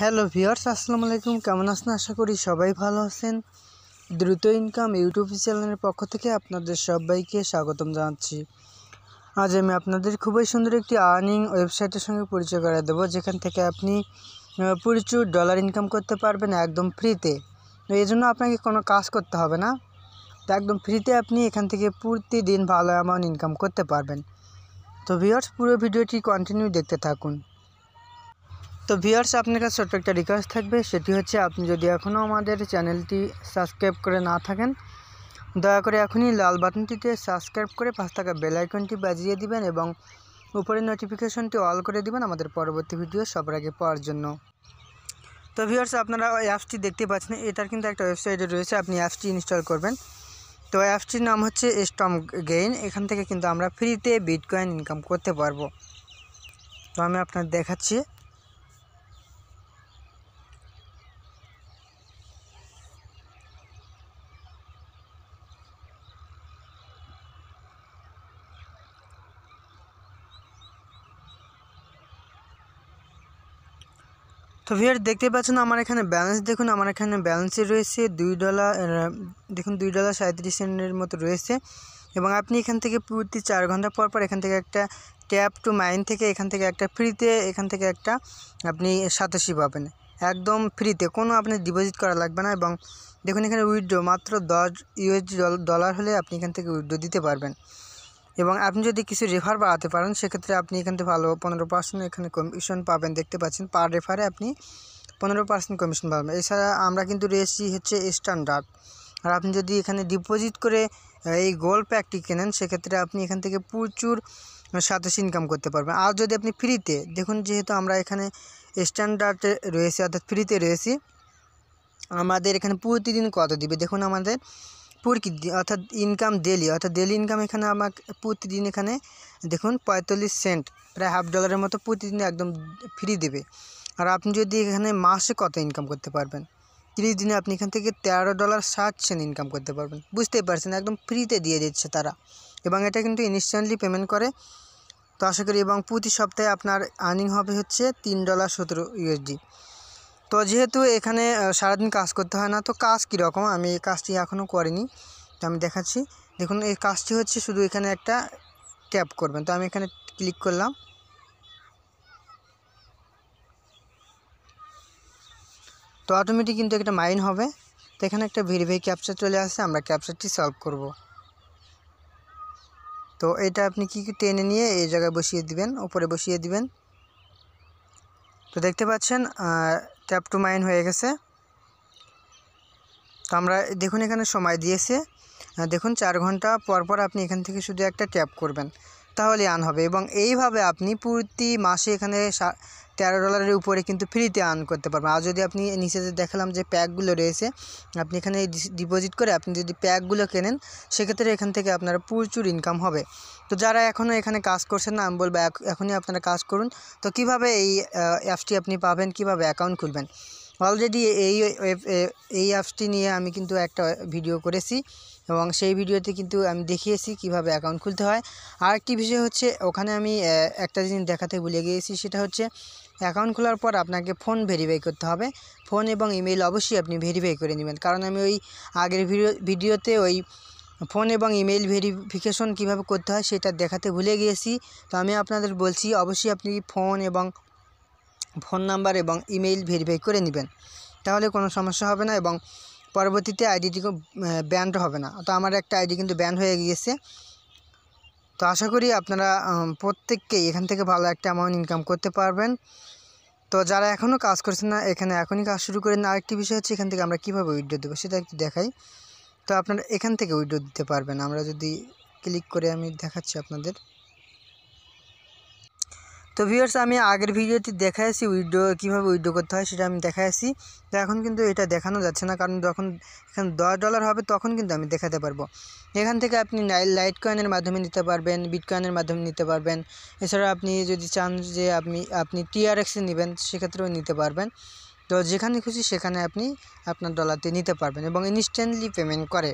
Hello viewers अस्सलामु आलैकुम केमन आछेन आशा करी सबाई भालो आछेन। द्रुत इनकाम यूट्यूब चैनल पक्ष थेके आपनादेर सबाइके स्वागतम जानाच्छि। आज आमि आपनादेर खूबई सुंदर एकटी आर्निंग वेबसाइटेर संगे परिचय करिये देब, जेखान थेके आपनि प्रचुर डलार इनकाम करते पारबेन एकदम फ्रीते। तो एजोन्नो आपनाके कोनो काज करते होबे ना, तो एकदम फ्रीते आपनि एखान थेके प्रतिदिन भालो अमाउंट इनकाम करते पारबेन। तो भिवार्स पुरो भिडियोटी कन्टिन्यू देखते थाकुन। तो भिवार्स आपनादेर काछे छोटो एकटा रिक्वेस्ट थाकबे, सेटी होच्छे आपनि जोदि एखोनो आमादेर चैनलटी सबसक्राइब करे ना थाकेन, दया करे एखोनी लाल बाटनटिते सबसक्राइब करे पाशे थाका बेल आइकनटी बाजिये दिबेन एबं उपरेर नोटिफिकेशनटी अल करे दिबेन आमादेर परबर्ती भिडियो सबार आगे पाওয়ার জন্য। तो भिवार्स আপনারা অ্যাপসটি দেখতে পাচ্ছেন, এটার কিন্তু একটা ওয়েবসাইটে রয়েছে, আপনি অ্যাপসটি ইনস্টল করবেন। তো অ্যাপসটির নাম হচ্ছে স্টর্মগেইন। এখান থেকে কিন্তু আমরা ফ্রিতে বিটকয়েন ইনকাম করতে পারবো। তো আমি আপনাদের দেখাচ্ছি। तो फिर देखते पाচ্ছেন আমার এখানে ব্যালেন্স, দেখুন আমার এখানে ব্যালেন্সে রয়েছে $2, দেখুন $2.37 মতো রয়েছে। এবং আপনি এখান থেকে প্রতি 4 ঘন্টা পর এখান থেকে একটা ট্যাপ টু মাইন থেকে এখান থেকে একটা ফ্রিতে এখান থেকে একটা আপনি 87 পাবেন একদম ফ্রিতে, কোনো আপনি ডিপোজিট করা লাগবে না। এবং দেখুন এখানে উইথড্র মাত্র $10 হলে আপনি এখান থেকে উইথড্র দিতে পারবেন। এবং আপনি যদি কিছু রেফার বাড়াতে পারেন সেক্ষেত্রে আপনি এখান থেকে ভালো 15% এখানে কমিশন পাবেন। দেখতে পাচ্ছেন পার রেফারে আপনি 15% কমিশন পাবেন। এছাড়া আমরা কিন্তু রেসি হচ্ছে স্ট্যান্ডার্ড। আর আপনি যদি এখানে ডিপোজিট করে এই গোল্ড প্যাকটি কেনেন সেক্ষেত্রে আপনি এখান থেকে প্রচুর 87 ইনকাম করতে পারবেন। আর যদি আপনি ফ্রিতে, দেখুন যেহেতু আমরা এখানে স্ট্যান্ডার্ডে রয়েছি অর্থাৎ ফ্রিতে রয়েছি, আমাদের এখানে প্রতিদিন কত দিবে দেখুন আমাদের पूर्ति अर्थात इनकाम डेलि अर्थात डेलि इनकाम एखे हमें प्रतिदिन एखे देखो $45 प्राय $0.50 मत प्रतिदिन एकदम फ्री देवे। और आपनी जो एखे मासे कत इनकाम करते हैं 30 दिन अपनी एखान $13.60 इनकाम करते हैं, बुझते ही एकदम फ्रीते दिए दीचे तारा। एवं ये क्योंकि इन्स्टैंटलि पेमेंट करे। तो आशा करी प्रति सप्ताह आपनर आर्निंग हे $3.17। तो जेहेतु एखाने सारा दिन काज करते हैं ना, तो काज कीरकम आमी काजटी एखोनो करिनी, तो आमी देखाच्छि। देखुन एई काजटी होच्छे शुधु एखाने एकटा टैप करबेन। तो आमी एखाने क्लिक करलाम। तो अटोमेटिक किन्तु एकटा माइन होबे। तो एखाने एकटा भेरिफाई कैपचा चले आसछे, आमरा कैपचाटी सल्व करब। तो एटा आपनि कि कि टेने निये एई जायगाय बसिये दिबेन, उपरे बसिये दिबेन। तो देखते पाच्छेन टैप टू माइन हो गए। तो देखो एखे समय दिए देखो 4 घंटा पर आपनी एखान शुद्ध एक टैप करबें ताहले आन होबे। एबं एई भावे आपनी प्रति मासे एखाने $13 ऊपर किन्तु फ्रीते आर्न करते पारबेन। आर जोदि आपनी नीचे देखालाम जे पैकगुलो रयेछे आपनी एखाने डिपोजिट करे आपनी जोदि पैकगुलो केनेन सेक्षेत्रे एखान थेके आपनार प्रचुर इनकाम होबे। तो जारा एखोनो एखाने काज करछेन ना, आमि बोलबो एखोनी आपनारा काज करुन। तो किभाबे एई अ্যাপসটি आपनी पाबेन, किभाबे अ্যাকাউন্ট खुलबेन, अलरेडी एई অ্যাপসটি निये आमि किन्तु एकटा भिडियो करेछि এবং সেই ভিডিওতে কিন্তু আমি দেখিয়েছি কিভাবে অ্যাকাউন্ট খুলতে হয়। আরেকটি বিষয় হচ্ছে ওখানে আমি একটা জিনিস দেখাতে ভুলে গিয়েছি, সেটা হচ্ছে অ্যাকাউন্ট খোলার পর আপনাকে ফোন ভেরিফাই করতে হবে। ফোন এবং ইমেল অবশ্যই আপনি ভেরিফাই করে নেবেন, কারণ আমি ওই আগের ভিডিওতে ওই ফোন এবং ইমেল ভেরিফিকেশন কিভাবে করতে হয় সেটা দেখাতে ভুলে গিয়েছি। তো আমি আপনাদের বলছি অবশ্যই আপনি ফোন এবং ফোন নাম্বার এবং ইমেল ভেরিফাই করে নেবেন, তাহলে কোনো সমস্যা হবে না এবং পরবর্তীতে আইডিটি ব্যান্ড হবে না। তো আমার একটা আইডি কিন্তু ব্যান্ড হয়ে গিয়েছে। তো আশা করি আপনারা প্রত্যেককেই এখান থেকে ভালো একটা অ্যামাউন্ট ইনকাম করতে পারবেন। তো যারা এখনও কাজ করছেন না এখানে এখনই কাজ শুরু করেন। আরেকটি বিষয় হচ্ছে এখান থেকে আমরা কীভাবে উইথড্র দেবো সেটা একটু দেখাই। তো আপনারা এখান থেকে উইথড্র দিতে পারবেন, আমরা যদি ক্লিক করে আমি দেখাচ্ছি আপনাদের। तो ভিউয়ার্স আমি আগের ভিডিওতে দেখাইছি উইথড্র কিভাবে উইথড্র করতে হয় সেটা আমি দেখাইছি। তো এখন কিন্তু এটা দেখানো যাচ্ছে না, কারণ যখন এখানে $10 হবে তখন কিন্তু আমি দেখাতে পারবো। এখান থেকে আপনি লাইট কয়েনের মাধ্যমে নিতে পারবেন, বিটকয়েনের মাধ্যমে নিতে পারবেন। এছাড়া আপনি যদি চান যে আপনি TRX-এ নেবেন সেক্ষেত্রেও নিতে পারবেন। তো যেখানে খুশি সেখানে আপনি আপনার ডলারতে নিতে পারবেন এবং ইনস্ট্যান্টলি পেমেন্ট করে।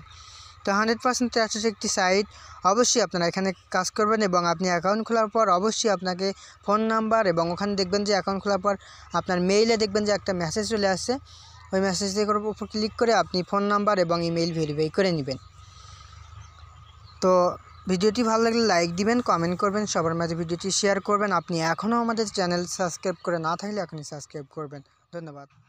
तो 100% ট্রাস্টেড একটি সাইট, অবশ্যই আপনারা এখানে কাজ করবেন। এবং আপনি অ্যাকাউন্ট খোলার পর অবশ্যই আপনাকে ফোন নাম্বার এবং ওখানে দেখবেন যে অ্যাকাউন্ট খোলার পর আপনার মেইলে দেখবেন যে একটা মেসেজ চলে আসছে, ওই মেসেজের উপর ক্লিক করে আপনি ফোন নাম্বার এবং ইমেইল ভেরিফাই করে নেবেন। তো ভিডিওটি ভালো লাগলে লাইক দিবেন, কমেন্ট করবেন, সবার মাঝে ভিডিওটি শেয়ার করবেন। আপনি এখনও আমাদের চ্যানেল সাবস্ক্রাইব করে না থাকলে এখনই সাবস্ক্রাইব করবেন। ধন্যবাদ।